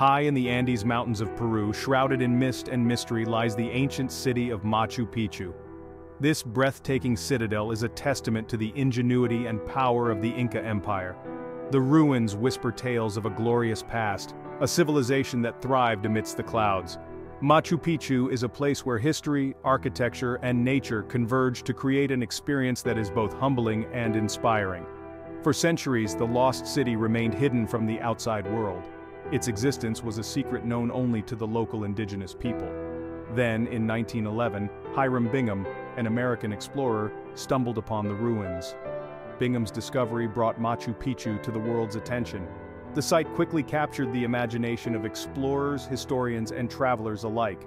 High in the Andes Mountains of Peru, shrouded in mist and mystery, lies the ancient city of Machu Picchu. This breathtaking citadel is a testament to the ingenuity and power of the Inca Empire. The ruins whisper tales of a glorious past, a civilization that thrived amidst the clouds. Machu Picchu is a place where history, architecture, and nature converge to create an experience that is both humbling and inspiring. For centuries, the lost city remained hidden from the outside world. Its existence was a secret known only to the local indigenous people. Then, in 1911, Hiram Bingham, an American explorer, stumbled upon the ruins. Bingham's discovery brought Machu Picchu to the world's attention. The site quickly captured the imagination of explorers, historians, and travelers alike.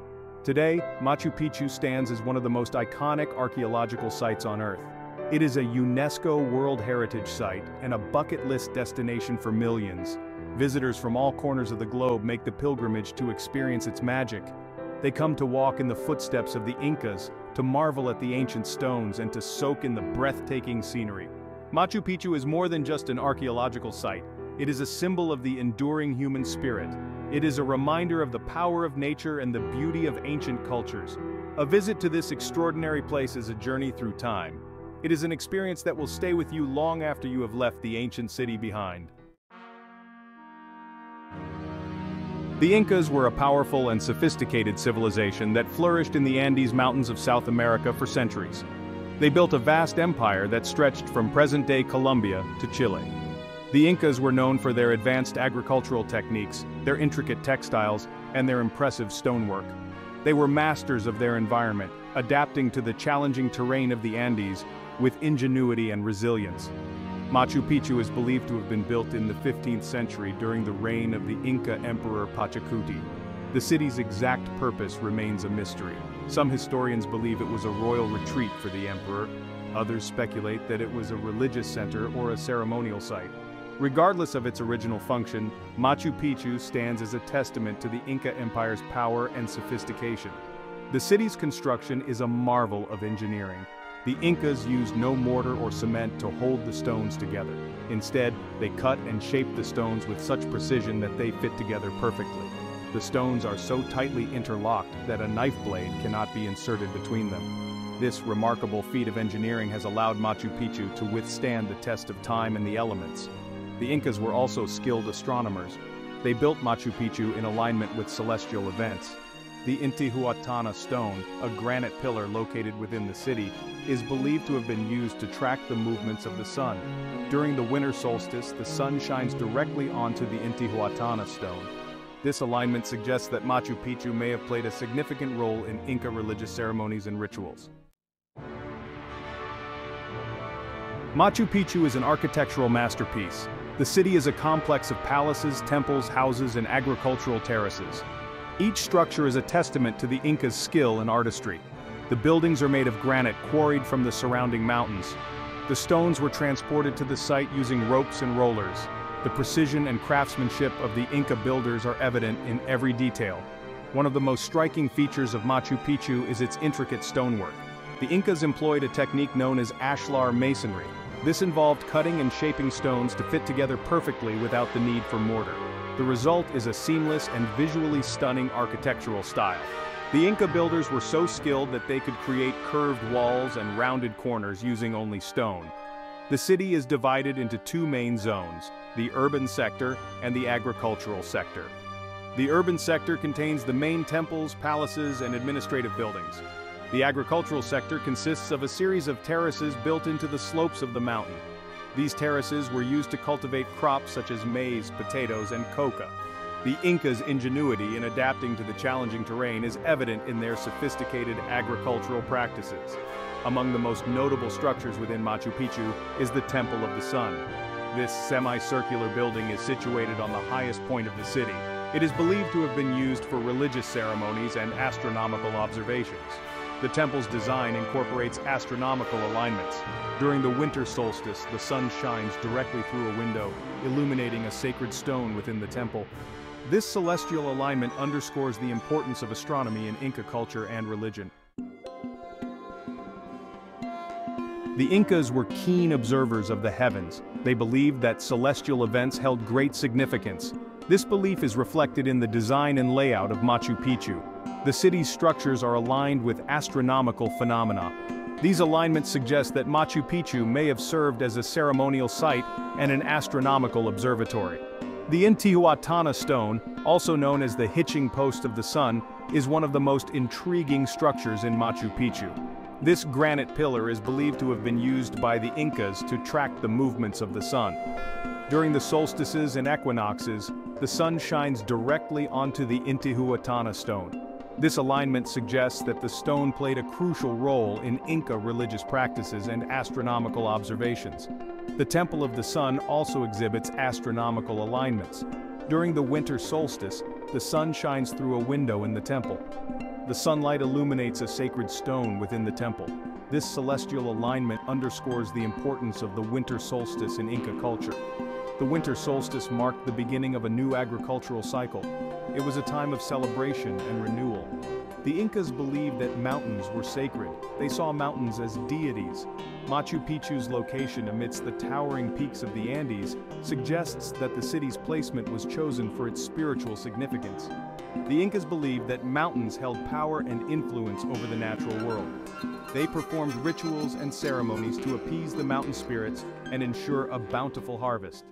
Today, Machu Picchu stands as one of the most iconic archaeological sites on Earth. It is a UNESCO World Heritage Site and a bucket list destination for millions. Visitors from all corners of the globe make the pilgrimage to experience its magic. They come to walk in the footsteps of the Incas, to marvel at the ancient stones, and to soak in the breathtaking scenery. Machu Picchu is more than just an archaeological site. It is a symbol of the enduring human spirit. It is a reminder of the power of nature and the beauty of ancient cultures. A visit to this extraordinary place is a journey through time. It is an experience that will stay with you long after you have left the ancient city behind. The Incas were a powerful and sophisticated civilization that flourished in the Andes Mountains of South America for centuries. They built a vast empire that stretched from present-day Colombia to Chile. The Incas were known for their advanced agricultural techniques, their intricate textiles, and their impressive stonework. They were masters of their environment, adapting to the challenging terrain of the Andes with ingenuity and resilience. Machu Picchu is believed to have been built in the 15th century during the reign of the Inca Emperor Pachacuti. The city's exact purpose remains a mystery. Some historians believe it was a royal retreat for the emperor. Others speculate that it was a religious center or a ceremonial site. Regardless of its original function, Machu Picchu stands as a testament to the Inca Empire's power and sophistication. The city's construction is a marvel of engineering. The Incas used no mortar or cement to hold the stones together. Instead, they cut and shaped the stones with such precision that they fit together perfectly. The stones are so tightly interlocked that a knife blade cannot be inserted between them. This remarkable feat of engineering has allowed Machu Picchu to withstand the test of time and the elements. The Incas were also skilled astronomers. They built Machu Picchu in alignment with celestial events. The Intihuatana stone, a granite pillar located within the city, is believed to have been used to track the movements of the sun. During the winter solstice, the sun shines directly onto the Intihuatana stone. This alignment suggests that Machu Picchu may have played a significant role in Inca religious ceremonies and rituals. Machu Picchu is an architectural masterpiece. The city is a complex of palaces, temples, houses, and agricultural terraces. Each structure is a testament to the Inca's skill and artistry. The buildings are made of granite quarried from the surrounding mountains. The stones were transported to the site using ropes and rollers. The precision and craftsmanship of the Inca builders are evident in every detail. One of the most striking features of Machu Picchu is its intricate stonework. The Incas employed a technique known as ashlar masonry. This involved cutting and shaping stones to fit together perfectly without the need for mortar. The result is a seamless and visually stunning architectural style. The Inca builders were so skilled that they could create curved walls and rounded corners using only stone. The city is divided into two main zones, the urban sector and the agricultural sector. The urban sector contains the main temples, palaces, and administrative buildings. The agricultural sector consists of a series of terraces built into the slopes of the mountain. These terraces were used to cultivate crops such as maize, potatoes, and coca. The Incas' ingenuity in adapting to the challenging terrain is evident in their sophisticated agricultural practices. Among the most notable structures within Machu Picchu is the Temple of the Sun. This semicircular building is situated on the highest point of the city. It is believed to have been used for religious ceremonies and astronomical observations. The temple's design incorporates astronomical alignments. During the winter solstice, the sun shines directly through a window, illuminating a sacred stone within the temple. This celestial alignment underscores the importance of astronomy in Inca culture and religion. The Incas were keen observers of the heavens. They believed that celestial events held great significance. This belief is reflected in the design and layout of Machu Picchu. The city's structures are aligned with astronomical phenomena. These alignments suggest that Machu Picchu may have served as a ceremonial site and an astronomical observatory. The Intihuatana stone, also known as the hitching post of the sun, is one of the most intriguing structures in Machu Picchu. This granite pillar is believed to have been used by the Incas to track the movements of the sun. During the solstices and equinoxes, the sun shines directly onto the Intihuatana stone. This alignment suggests that the stone played a crucial role in Inca religious practices and astronomical observations. The Temple of the Sun also exhibits astronomical alignments. During the winter solstice, the sun shines through a window in the temple. The sunlight illuminates a sacred stone within the temple. This celestial alignment underscores the importance of the winter solstice in Inca culture. The winter solstice marked the beginning of a new agricultural cycle. It was a time of celebration and renewal. The Incas believed that mountains were sacred. They saw mountains as deities. Machu Picchu's location amidst the towering peaks of the Andes suggests that the city's placement was chosen for its spiritual significance. The Incas believed that mountains held power and influence over the natural world. They performed rituals and ceremonies to appease the mountain spirits and ensure a bountiful harvest.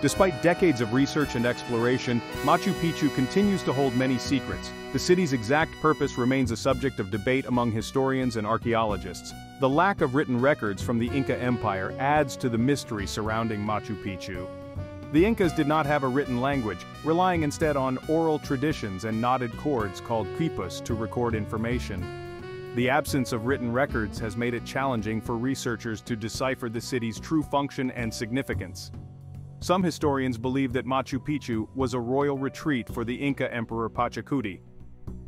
Despite decades of research and exploration, Machu Picchu continues to hold many secrets. The city's exact purpose remains a subject of debate among historians and archaeologists. The lack of written records from the Inca Empire adds to the mystery surrounding Machu Picchu. The Incas did not have a written language, relying instead on oral traditions and knotted cords called quipus to record information. The absence of written records has made it challenging for researchers to decipher the city's true function and significance. Some historians believe that Machu Picchu was a royal retreat for the Inca Emperor Pachacuti.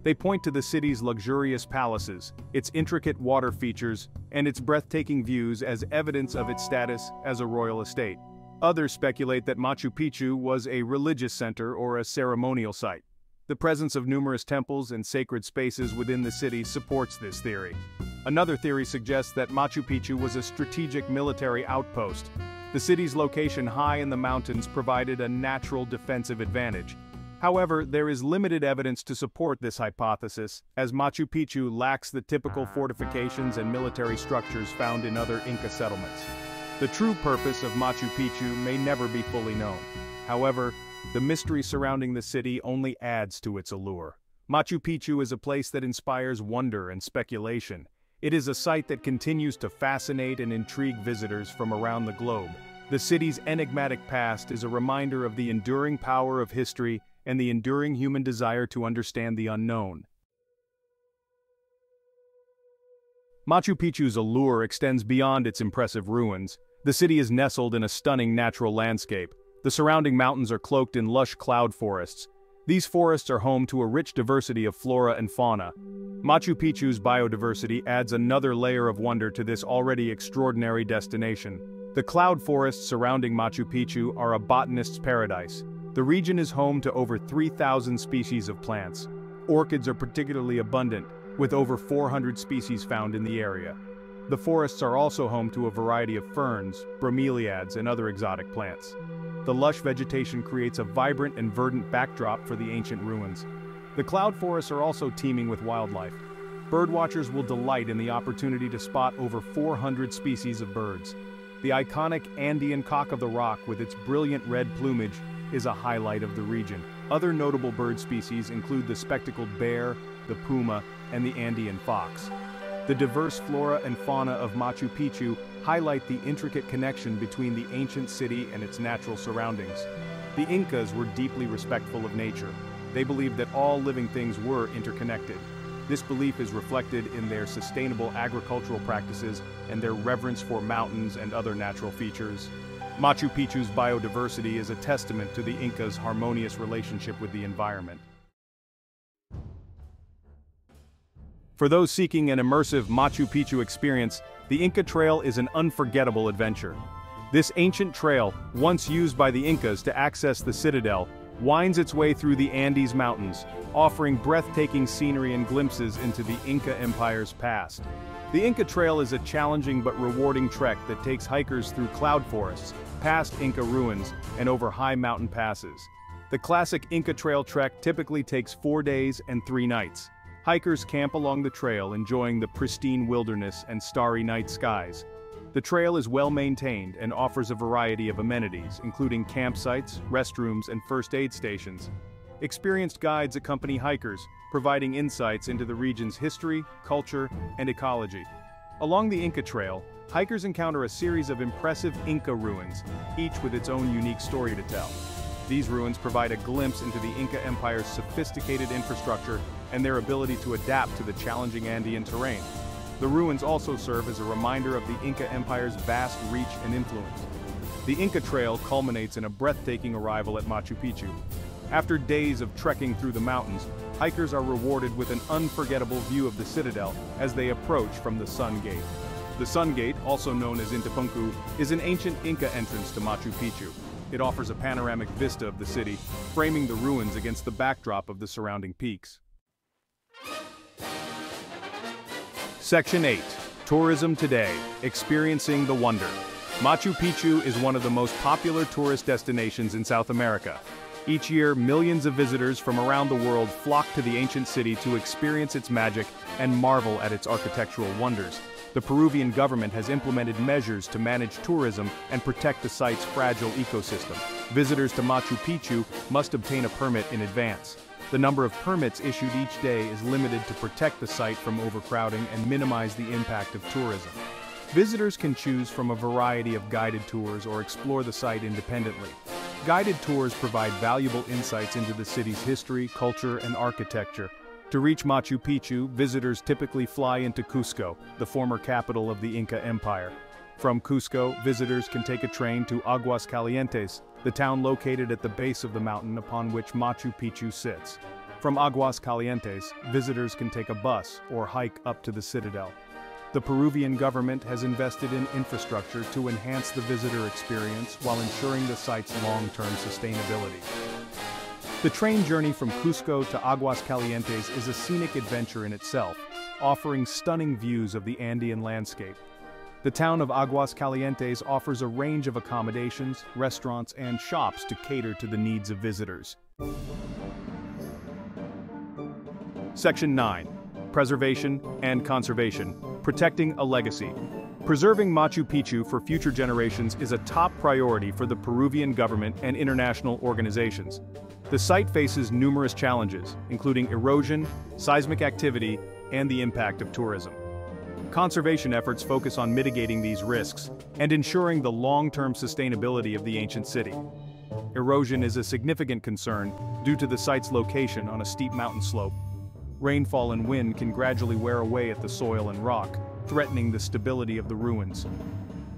They point to the city's luxurious palaces, its intricate water features, and its breathtaking views as evidence of its status as a royal estate. Others speculate that Machu Picchu was a religious center or a ceremonial site. The presence of numerous temples and sacred spaces within the city supports this theory. Another theory suggests that Machu Picchu was a strategic military outpost. The city's location high in the mountains provided a natural defensive advantage. However, there is limited evidence to support this hypothesis, as Machu Picchu lacks the typical fortifications and military structures found in other Inca settlements. The true purpose of Machu Picchu may never be fully known. However, the mystery surrounding the city only adds to its allure. Machu Picchu is a place that inspires wonder and speculation. It is a site that continues to fascinate and intrigue visitors from around the globe. The city's enigmatic past is a reminder of the enduring power of history and the enduring human desire to understand the unknown. Machu Picchu's allure extends beyond its impressive ruins. The city is nestled in a stunning natural landscape. The surrounding mountains are cloaked in lush cloud forests. These forests are home to a rich diversity of flora and fauna. Machu Picchu's biodiversity adds another layer of wonder to this already extraordinary destination. The cloud forests surrounding Machu Picchu are a botanist's paradise. The region is home to over 3,000 species of plants. Orchids are particularly abundant, with over 400 species found in the area. The forests are also home to a variety of ferns, bromeliads, and other exotic plants. The lush vegetation creates a vibrant and verdant backdrop for the ancient ruins. The cloud forests are also teeming with wildlife. Birdwatchers will delight in the opportunity to spot over 400 species of birds. The iconic Andean cock of the rock with its brilliant red plumage is a highlight of the region. Other notable bird species include the spectacled bear, the puma, and the Andean fox. The diverse flora and fauna of Machu Picchu highlight the intricate connection between the ancient city and its natural surroundings. The Incas were deeply respectful of nature. They believed that all living things were interconnected. This belief is reflected in their sustainable agricultural practices and their reverence for mountains and other natural features. Machu Picchu's biodiversity is a testament to the Incas' harmonious relationship with the environment. For those seeking an immersive Machu Picchu experience, the Inca Trail is an unforgettable adventure. This ancient trail, once used by the Incas to access the citadel, winds its way through the Andes Mountains, offering breathtaking scenery and glimpses into the Inca Empire's past. The Inca Trail is a challenging but rewarding trek that takes hikers through cloud forests, past Inca ruins, and over high mountain passes. The classic Inca Trail trek typically takes 4 days and 3 nights. Hikers camp along the trail, enjoying the pristine wilderness and starry night skies. The trail is well maintained and offers a variety of amenities, including campsites, restrooms, and first aid stations. Experienced guides accompany hikers, providing insights into the region's history, culture, and ecology. Along the Inca Trail, hikers encounter a series of impressive Inca ruins, each with its own unique story to tell. These ruins provide a glimpse into the Inca Empire's sophisticated infrastructure and their ability to adapt to the challenging Andean terrain. The ruins also serve as a reminder of the Inca Empire's vast reach and influence. The Inca Trail culminates in a breathtaking arrival at Machu Picchu. After days of trekking through the mountains, hikers are rewarded with an unforgettable view of the citadel as they approach from the Sun Gate. The Sun Gate, also known as Intipunku, is an ancient Inca entrance to Machu Picchu. It offers a panoramic vista of the city, framing the ruins against the backdrop of the surrounding peaks. Section 8. Tourism Today, Experiencing the Wonder. Machu Picchu is one of the most popular tourist destinations in South America. Each year, millions of visitors from around the world flock to the ancient city to experience its magic and marvel at its architectural wonders. The Peruvian government has implemented measures to manage tourism and protect the site's fragile ecosystem. Visitors to Machu Picchu must obtain a permit in advance. The number of permits issued each day is limited to protect the site from overcrowding and minimize the impact of tourism. Visitors can choose from a variety of guided tours or explore the site independently. Guided tours provide valuable insights into the city's history, culture, and architecture. To reach Machu Picchu, visitors typically fly into Cusco, the former capital of the Inca Empire. From Cusco, visitors can take a train to Aguas Calientes, the town located at the base of the mountain upon which Machu Picchu sits. From Aguas Calientes, visitors can take a bus or hike up to the citadel. The Peruvian government has invested in infrastructure to enhance the visitor experience while ensuring the site's long-term sustainability. The train journey from Cusco to Aguas Calientes is a scenic adventure in itself, offering stunning views of the Andean landscape. The town of Aguas Calientes offers a range of accommodations, restaurants, and shops to cater to the needs of visitors. Section 9. Preservation and Conservation. Protecting a legacy. Preserving Machu Picchu for future generations is a top priority for the Peruvian government and international organizations. The site faces numerous challenges, including erosion, seismic activity, and the impact of tourism. Conservation efforts focus on mitigating these risks and ensuring the long-term sustainability of the ancient city. Erosion is a significant concern due to the site's location on a steep mountain slope. Rainfall and wind can gradually wear away at the soil and rock, threatening the stability of the ruins.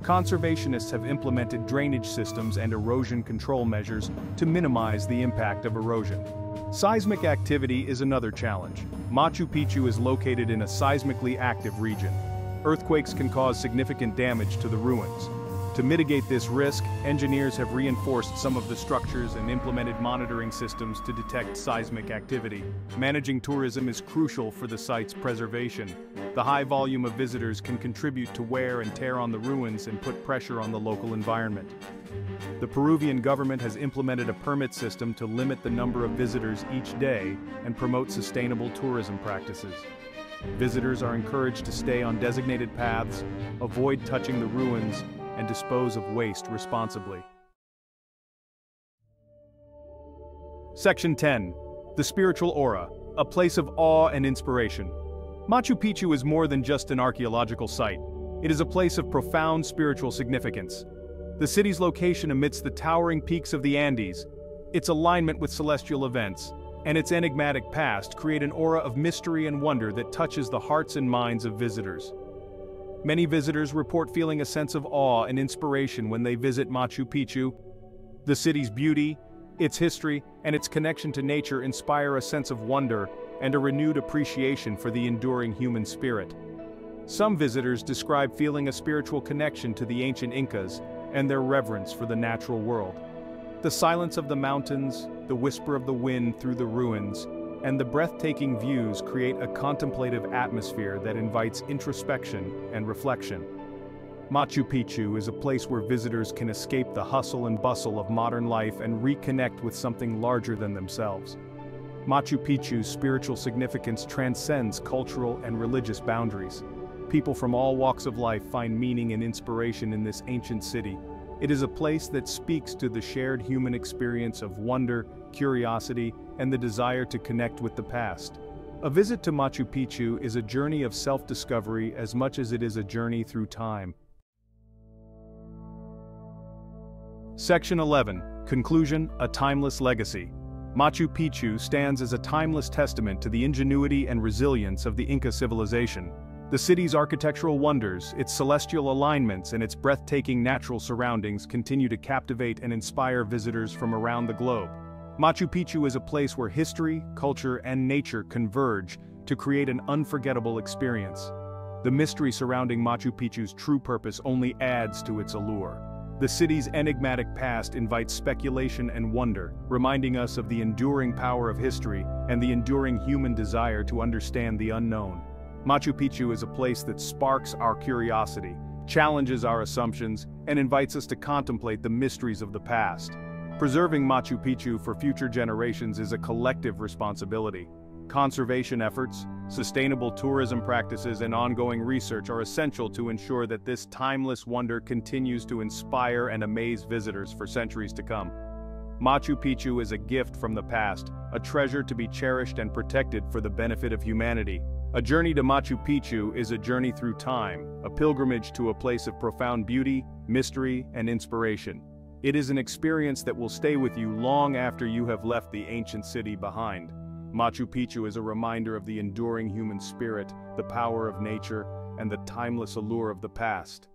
Conservationists have implemented drainage systems and erosion control measures to minimize the impact of erosion. Seismic activity is another challenge. Machu Picchu is located in a seismically active region. Earthquakes can cause significant damage to the ruins. To mitigate this risk, engineers have reinforced some of the structures and implemented monitoring systems to detect seismic activity. Managing tourism is crucial for the site's preservation. The high volume of visitors can contribute to wear and tear on the ruins and put pressure on the local environment. The Peruvian government has implemented a permit system to limit the number of visitors each day and promote sustainable tourism practices. Visitors are encouraged to stay on designated paths, avoid touching the ruins, and dispose of waste responsibly. Section 10. The Spiritual Aura, a place of awe and inspiration. Machu Picchu is more than just an archaeological site. It is a place of profound spiritual significance. The city's location amidst the towering peaks of the Andes, its alignment with celestial events, and its enigmatic past create an aura of mystery and wonder that touches the hearts and minds of visitors. Many visitors report feeling a sense of awe and inspiration when they visit Machu Picchu. The city's beauty, its history, and its connection to nature inspire a sense of wonder and a renewed appreciation for the enduring human spirit. Some visitors describe feeling a spiritual connection to the ancient Incas and their reverence for the natural world. The silence of the mountains, the whisper of the wind through the ruins, and the breathtaking views create a contemplative atmosphere that invites introspection and reflection. Machu Picchu is a place where visitors can escape the hustle and bustle of modern life and reconnect with something larger than themselves. Machu Picchu's spiritual significance transcends cultural and religious boundaries. People from all walks of life find meaning and inspiration in this ancient city. It is a place that speaks to the shared human experience of wonder, curiosity, and the desire to connect with the past. A visit to Machu Picchu is a journey of self-discovery as much as it is a journey through time. Section 11. Conclusion: A Timeless Legacy. Machu Picchu stands as a timeless testament to the ingenuity and resilience of the Inca civilization. The city's architectural wonders, its celestial alignments, and its breathtaking natural surroundings continue to captivate and inspire visitors from around the globe. Machu Picchu is a place where history, culture, and nature converge to create an unforgettable experience. The mystery surrounding Machu Picchu's true purpose only adds to its allure. The city's enigmatic past invites speculation and wonder, reminding us of the enduring power of history and the enduring human desire to understand the unknown. Machu Picchu is a place that sparks our curiosity, challenges our assumptions, and invites us to contemplate the mysteries of the past. Preserving Machu Picchu for future generations is a collective responsibility. Conservation efforts, sustainable tourism practices, and ongoing research are essential to ensure that this timeless wonder continues to inspire and amaze visitors for centuries to come. Machu Picchu is a gift from the past, a treasure to be cherished and protected for the benefit of humanity. A journey to Machu Picchu is a journey through time, a pilgrimage to a place of profound beauty, mystery, and inspiration. It is an experience that will stay with you long after you have left the ancient city behind. Machu Picchu is a reminder of the enduring human spirit, the power of nature, and the timeless allure of the past.